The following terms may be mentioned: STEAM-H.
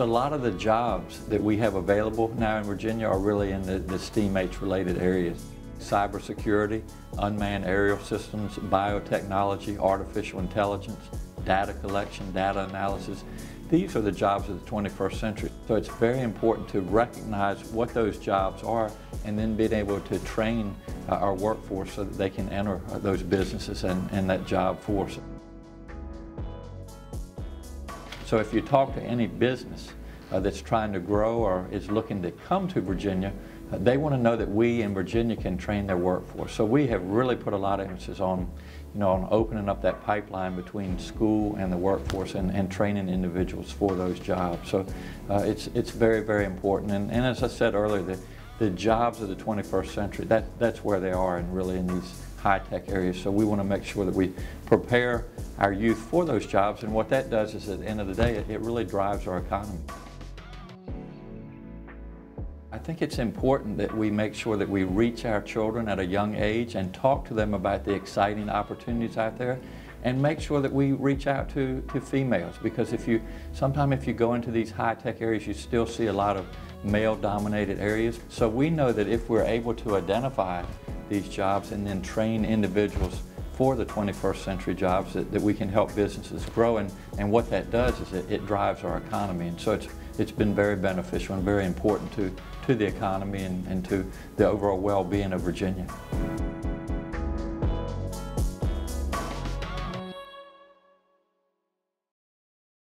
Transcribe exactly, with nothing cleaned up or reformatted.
a lot of the jobs that we have available now in Virginia are really in the, the STEAM-H related areas. Cybersecurity, unmanned aerial systems, biotechnology, artificial intelligence, data collection, data analysis. These are the jobs of the twenty-first century. So it's very important to recognize what those jobs are and then being able to train uh, our workforce so that they can enter those businesses and, and that job force. So if you talk to any business uh, that's trying to grow or is looking to come to Virginia, uh, they want to know that we in Virginia can train their workforce. So we have really put a lot of emphasis on you know, on opening up that pipeline between school and the workforce and, and training individuals for those jobs. So uh, it's, it's very, very important. And, and as I said earlier, the, the jobs of the twenty-first century, that, that's where they are and really in these high-tech areas. So we want to make sure that we prepare our youth for those jobs. And what that does is at the end of the day, it, it really drives our economy. I think it's important that we make sure that we reach our children at a young age and talk to them about the exciting opportunities out there and make sure that we reach out to, to females, because if you, sometimes if you go into these high-tech areas, you still see a lot of male-dominated areas. So we know that if we're able to identify these jobs and then train individuals for the twenty-first century jobs, that, that we can help businesses grow, and, and what that does is it, it drives our economy. And so it's, it's been very beneficial and very important to, to the economy and, and to the overall well-being of Virginia.